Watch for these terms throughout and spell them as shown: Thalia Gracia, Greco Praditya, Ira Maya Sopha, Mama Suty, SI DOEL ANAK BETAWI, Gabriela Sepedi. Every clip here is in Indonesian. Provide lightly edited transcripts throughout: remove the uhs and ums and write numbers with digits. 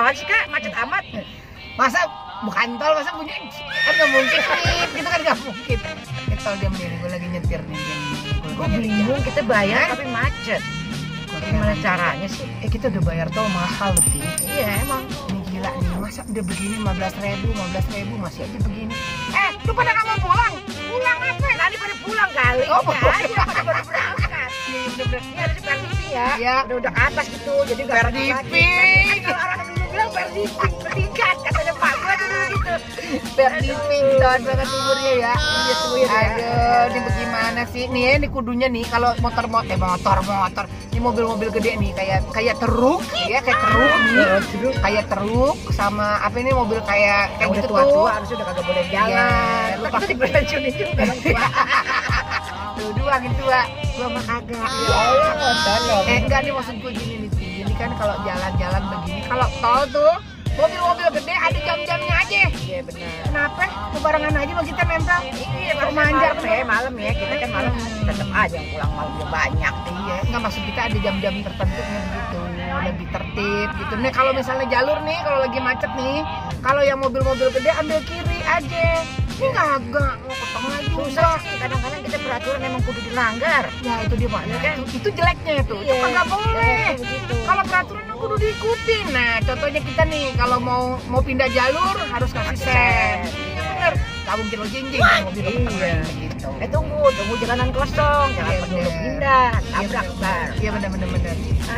apaan sih Kak, macet amat. Masa bukan tol, masa punya kan nggak mungkin, gitu kan nggak mungkin. Tol dia mending, gue lagi nyetir nih. Gue bingung, kita bayar tapi macet. Gimana caranya sih? Kita udah bayar tol mahal betul. Iya emang. Ini gila nih, masa udah begini 15 ribu masih aja begini. Lu pada nggak mau pulang? Pulang apa? Tadi pada pulang kali. Oh, iya, pada berangkat. Iya, bener-bener. Ini ada di ya. Iya. Udah ke atas gitu, jadi nggak ada lagi. Kalau orang dulu bilang berdiping, bertingkat. Katanya Pak gue tuh dulu gitu. Berdiping, tahun banget umurnya ya. Aduh, ini bagaimana sih? Nih, ini kudunya nih, kalau motor-motor. Ini mobil-mobil gede nih, kayak teruk. Iya, kayak teruk nih. Kayak teruk sama, apa ini mobil kayak gitu tuh. Tua-tua, harusnya udah kagak boleh jalan. Lu pasti beracunin juga, orang tua. Lu doang itu, Wak. Gua mah kagak. Enggak nih, maksud gue gini nih. Jadi kan kalau jalan-jalan begini, kalau tol tuh, mobil-mobil gede ada jam-jamnya aja. Iya benar. Kenapa? Kebarangan aja sama kita mental. Iya, pemanjar ya malam ya. Kita kan malam tetap aja yang pulang malam banyak. Iya, enggak maksud kita ada jam-jam tertentu gitu. Lebih tertib gitu. Nih kalau misalnya jalur nih kalau lagi macet nih, kalau yang mobil-mobil gede ambil kiri aja. Ini kagak mau potong lagi. Susah sih, kadang-kadang kita peraturan emang kudu dilanggar. Ya itu dia Pak. Kan itu jeleknya tuh. Itu enggak boleh. Kalau peraturan kudu diikutin. Nah, contohnya kita nih kalau mau pindah jalur harus kasih sen. Iya bener. Gak mungkin lo jinjing mobil tengah gitu. Tunggu jalanan kosong, jangan perlu pindah, tabrak bar. Iya bener.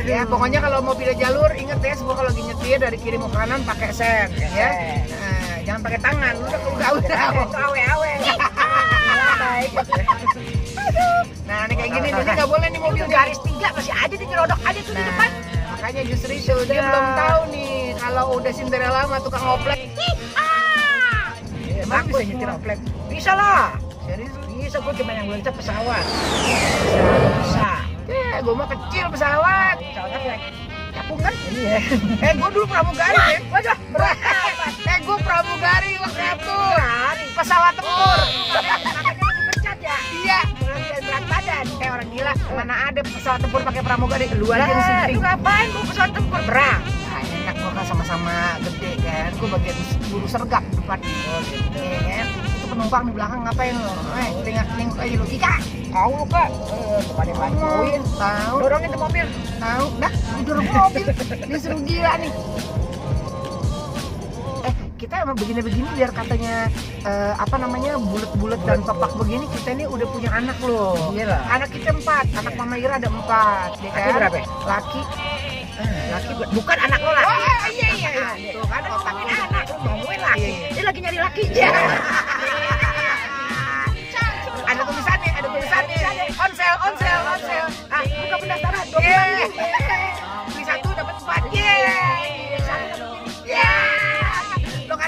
Ya, pokoknya kalau mau pindah jalur inget ya semua kalau lagi nyetir dari kiri mau kanan pakai sen ya. Nah, jangan pakai tangan. Udah. Awe. Nah, ini kayak gini jadi enggak boleh nih mobil garis 3 masih aja digerodok aja tuh di depan. Makanya justru show dia belum tahu nih kalau udah Cinderella sama tukang oplek. Emang bisa nyetir oplek? Bisa lah. Serius bisa, gue cuma yang gue bisa pesawat. Bisa. Ya, gue mah kecil pesawat. Pesawat oplek. Capung kan? Iya. Gue dulu pramugari ya. Waduh, berat. Gue pramugari waktu itu. Pesawat tempur. Iya, berat badan. Orang gila, mana ada pesawat tempur pakai pramugari? Lu aja yang sendiri. Lu ngapain mau pesawat tempur? Berang. Nah, enak gua sama-sama gede kan. Gua bagian buru sergap depan. Oh, gitu kan. Itu penumpang di belakang ngapain lo? Tengok-tengok aja lu. Ika. Tahu lu, Kak? Kepada bantuin, tahu. Dorongin ke mobil. Tahu. Dah, dorong mobil. Disuruh gila nih. Kita emang begini-begini biar katanya apa namanya bulat-bulat dan topak begini, kita ini udah punya anak loh. Iyalah. Anak kita 4, anak Mama Ira ada 4. Ya kan? Laki berapa? Laki bukan anak lo laki. Oh iya. Tuh kan topakin anak lo ngomongin laki. Dia lagi nyari laki aja. Ada tulisannya. On sale. Ah, buka pendaftaran. Beli 1 dapat 4.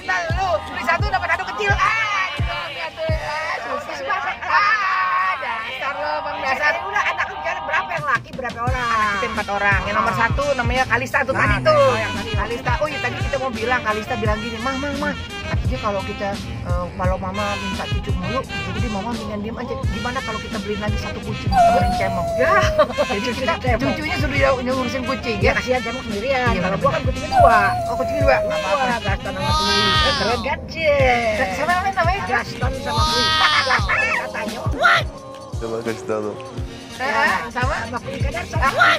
Lu beli 1 dapat adu kecil. Dasar lo bang, dasar. Udah anak lu berapa yang laki berapa orang? Anak kita 4 orang. Yang nomor 1 namanya Kalista tuh tadi tuh. Kalista. Oh iya tadi kita mau bilang Kalista bilang gini, mah. Katanya kalau mama minta cucu mulu, jadi mama mendingan diem aja. Gimana kalau kita beliin lagi 1 kucing, beliin cemong? Ya. Jadi kita cucunya suruh ngurusin kucing ya. Kasihan cemong sendirian. Kalau gua kan kucingnya 2. Oh kucingnya 2. Enggak apa-apa. Gaston sama Pui. Keren kan, Cek? Sama namanya? Gaston sama Pui. Katanya. What? Sama Gaston. Sama Pui kan sama. What?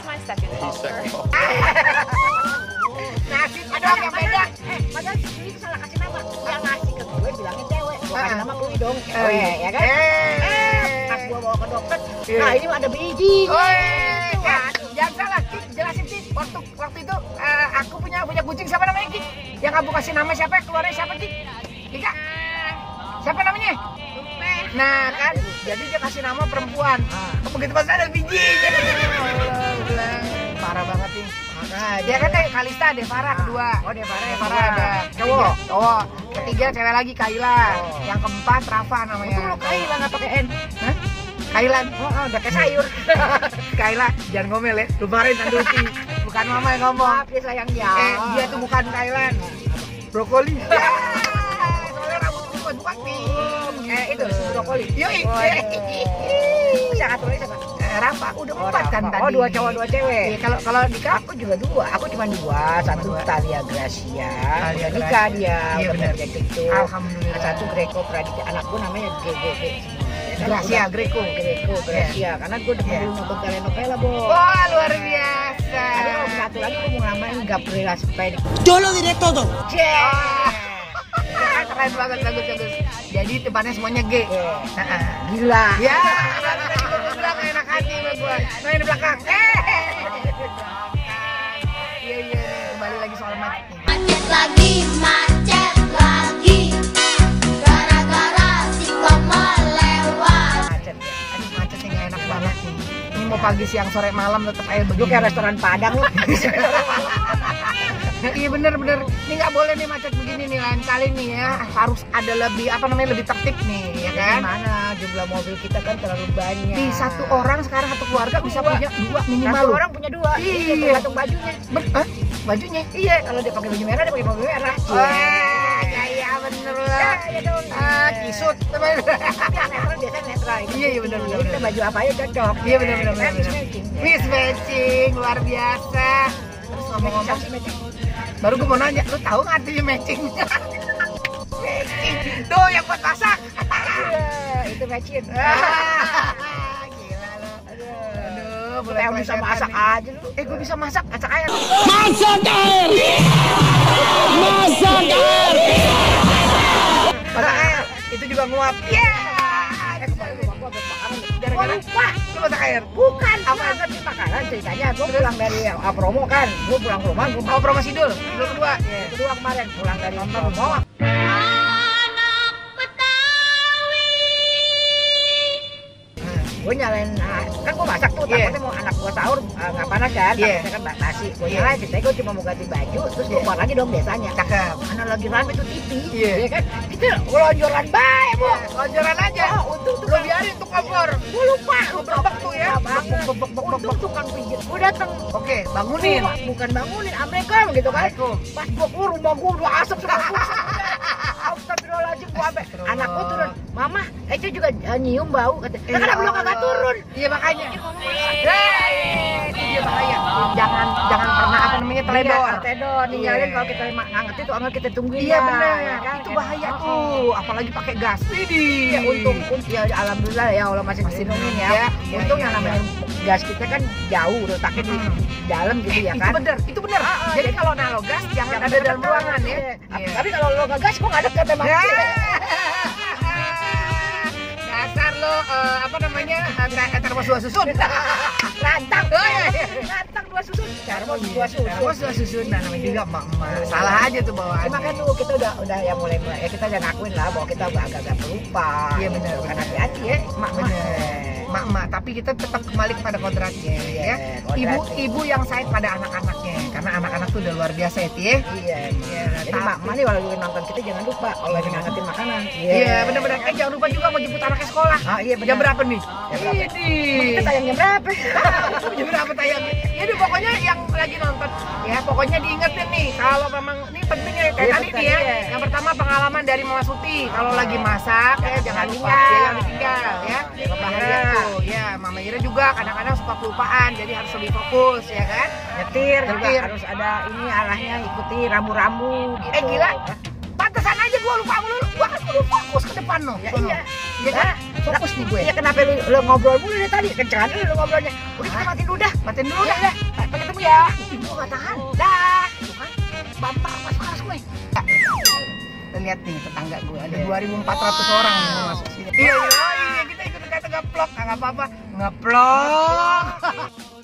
Nasi padang yang beda. Padahal si Pui salah kasih nama. Yang ngasih ke gue bilangin cewek. Gue kasih nama Pui dong. Cewek, ya kan? Pas gue bawa ke dokter, nah ini ada biji. Jangan salah, jelasin Cik. Waktu itu aku punya kucing siapa namanya Cik? Yang kamu kasih nama siapa, keluarnya siapa Cik? Ika? Siapa namanya? Nah kan, jadi dia kasih nama perempuan. Begitu pas ada biji. Parah banget nih. Dia kan kayak Kalista, Devara kedua. Oh Devara ada cowok. Ketiga cewek lagi Kaila. Yang keempat Rafa namanya. Itu lo Kaila nggak pakai N? Hah? Kailan? Oh, udah kayak sayur. Kaila, jangan ngomel ya. Lumarin tanduti. Bukan mama yang ngomong. Maaf ya sayang dia. Dia tuh bukan Kailan. Brokoli. Soalnya rambut gue buat pink. Itu brokoli. Yoi. Saya aturnya siapa? nggak rapat. Udah empat kan tadi. Oh, dua cowok dua cewek. Ya, kalau nikah aku juga dua. Aku cuma dua. Satu Thalia Gracia. Udah nikah dia. Iya benar. Alhamdulillah. Satu Greco Praditya. Anakku namanya Grego. Gracia, Greco, Gracia. Karena gue udah nonton telenovela, Bo. Wah, luar biasa. Ada yang satu lagi gue mau ngamain Gabriela Sepedi. Dolo direct todo. Keren banget, bagus. Jadi depannya semuanya G. Gila. Ya. Bilang enak hati sama gue. Main di belakang. Iya. Kembali lagi soal macet. Macet lagi. Gara-gara si Komal lewat. Macetnya nggak enak banget sih. Ini mau pagi, siang, sore, malam tetap air begitu. Kayak restoran Padang loh. Iya bener, ini nggak boleh nih macet begini nih, lain kali nih ya harus ada lebih lebih tertib nih ya kan. Mana jumlah mobil kita kan terlalu banyak. Di satu orang sekarang satu keluarga bisa punya dua minimal. Satu orang punya dua. Iya. Tergantung bajunya. Bajunya? Iya. Kalau dia pakai baju merah dia pakai baju merah. Wah, gaya bener lah. Kisut. Netral. Iya bener. Kita baju apa aja cocok. Iya bener. Miss matching luar biasa. Terus ngomong-ngomong. Baru gue mau nanya, lu tahu nggak artinya matchingnya? Matching, tuh yang buat masak. Itu matching. Gila lo. Aduh, boleh bisa masak aja lu. Gue bisa masak, acak air. Masak air. Itu juga nguap. Wah, lu masak air? Bukan, apa aja sih makanan ceritanya. Gue pulang dari promo kan, gue pulang ke rumah, gue mau promo sidul. Sidul kedua kemarin pulang dari promo. Anak Betawi. Gue nyalain, kan gue masak tuh, takutnya mau anak gue sahur nggak panas kan, takutnya kan basi. Gue nyalain, ceritanya gue cuma mau ganti baju, terus gue keluar lagi dong biasanya. Cakep, karena lagi rame tuh TV, ya kan? Kita lonjoran baik, Bu, lonjoran aja. Gue biarin tuh kompor, gue lupa, lu bebek tuh ya. Untung tukang pijit gue dateng. Oke, bangunin. Bukan bangunin, Amerika gitu kan. Pas gue keluar rumah gue udah asap. Astagfirullahaladzim, gue ampe anak gue turun. Mama, itu juga nyium bau. Kenapa lu kagak turun? Iya makanya. Itu dia bahaya. Jangan pernah teledor. Tinggalin kalau kita anget itu angin kita tungguin. Iya benar. Itu bahaya tuh, apalagi pakai gas. Iya untung ya alhamdulillah ya Allah masih nungguin ya. Untung yang namanya gas kita kan jauh, letaknya di dalam gitu ya kan. Itu benar. Jadi kalau nalo gas jangan ada dalam ruangan ya. Tapi kalau lo nggak gas kok nggak dekat emang. Dasar lo termos dua susun. Rantang dua susun. Termos dua susun. Nah, namanya juga emak-emak. Salah aja tuh bawaannya. Cuma kan tuh kita udah ya mulai ya kita udah ngakuin lah bahwa kita agak-agak pelupa. Iya benar. Hati-hati ya. Emak-emak. Tapi kita tetap kembali kepada kodratnya ya. Ibu yang sayang pada anak-anaknya. Karena anak-anak tuh udah luar biasa ya, Ti. Iya. Jadi emak-emak nih kalau lagi nonton kita jangan lupa kalau lagi ngangetin makanan. Iya, benar-benar. Jangan lupa juga mau jemput anaknya sekolah. Iya, jam berapa nih? Kita tayang jam berapa? Jadi pokoknya yang lagi nonton ya pokoknya diingetin nih kalau memang ini penting ya kayak tadi nih ya. Yang pertama pengalaman dari Mama Suti kalau lagi masak ya jangan ditinggal ya. Bahaya tuh ya. Mama Ira juga kadang-kadang suka kelupaan jadi harus lebih fokus ya kan. Nyetir harus ada ini arahnya ikuti rambu-rambu gitu. Gila. Pantesan aja gua lupa mulu. Gua kan perlu fokus ke depan loh. Iya kan? Fokus nih gue. Iya kenapa lu ngobrol mulu dari tadi? Kencangan lu ngobrolnya. Udah kita matiin dulu dah. Sampai ketemu ya. Gue gak tahan. Dah. Tuh kan. Bapak masuk kelas gue. Lihat nih tetangga gue ada 2.400 orang yang masuk sini. Iya. Kita ikut tegak-tegak vlog. Gak apa-apa. Ngeplok.